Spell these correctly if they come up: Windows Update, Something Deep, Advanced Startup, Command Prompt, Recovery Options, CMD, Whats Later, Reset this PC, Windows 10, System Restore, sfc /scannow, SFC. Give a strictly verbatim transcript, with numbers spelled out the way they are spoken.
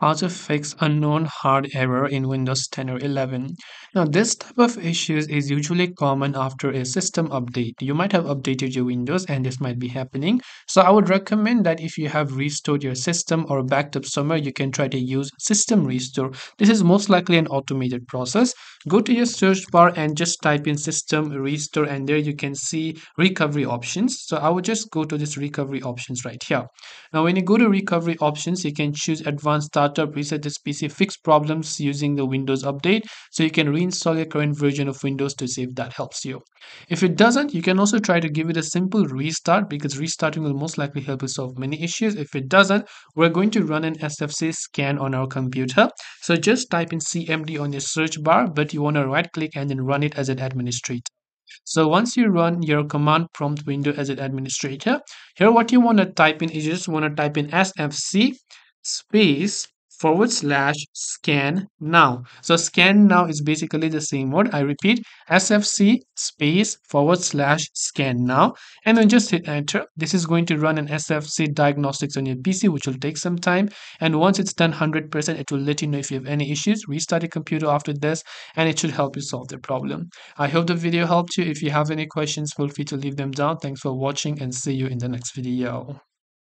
how to fix a known hard error in Windows ten or eleven. Now this type of issues is usually common after a system update. You might have updated your Windows and this might be happening. So I would recommend that if you have restored your system or backed up somewhere, you can try to use System Restore. This is most likely an automated process. Go to your search bar and just type in System Restore, and there you can see Recovery Options. So I would just go to this Recovery Options right here. Now when you go to Recovery Options, you can choose Advanced Startup, Reset this P C, Fix Problems Using the Windows Update. So you can reinstall your current version of Windows to see if that helps you. If it doesn't, you can also try to give it a simple restart, because restarting will most likely help you solve many issues. If it doesn't, we're going to run an S F C scan on our computer. So just type in C M D on your search bar, but you want to right click and then run it as an administrator. So once you run your command prompt window as an administrator, here what you want to type in is you just want to type in S F C space forward slash scan now. So scan now is basically the same word. I repeat, S F C space forward slash scan now, and then just hit enter. This is going to run an S F C diagnostics on your P C, which will take some time, and once it's done one hundred percent, it will let you know if you have any issues. Restart your computer after this and it should help you solve the problem. I hope the video helped you. If you have any questions, feel free to leave them down. Thanks for watching and see you in the next video.